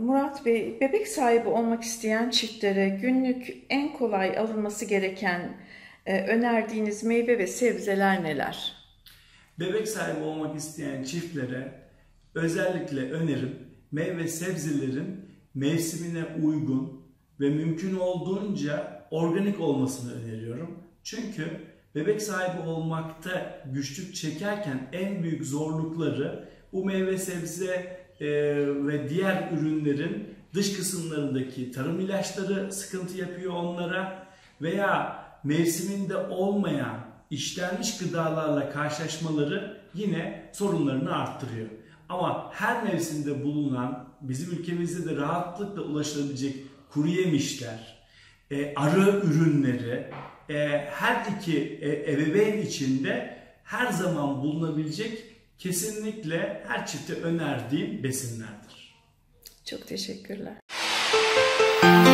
Murat Bey, bebek sahibi olmak isteyen çiftlere günlük en kolay alınması gereken önerdiğiniz meyve ve sebzeler neler? Bebek sahibi olmak isteyen çiftlere özellikle önerim meyve sebzelerin mevsimine uygun ve mümkün olduğunca organik olmasını öneriyorum. Çünkü bebek sahibi olmakta güçlük çekerken en büyük zorlukları bu meyve sebze ve diğer ürünlerin dış kısımlarındaki tarım ilaçları sıkıntı yapıyor onlara veya mevsiminde olmayan işlenmiş gıdalarla karşılaşmaları yine sorunlarını arttırıyor. Ama her mevsimde bulunan bizim ülkemizde de rahatlıkla ulaşılabilecek kuru yemişler, arı ürünleri her iki ebeveyn içinde her zaman bulunabilecek kesinlikle her çifte önerdiğim besinlerdir. Çok teşekkürler.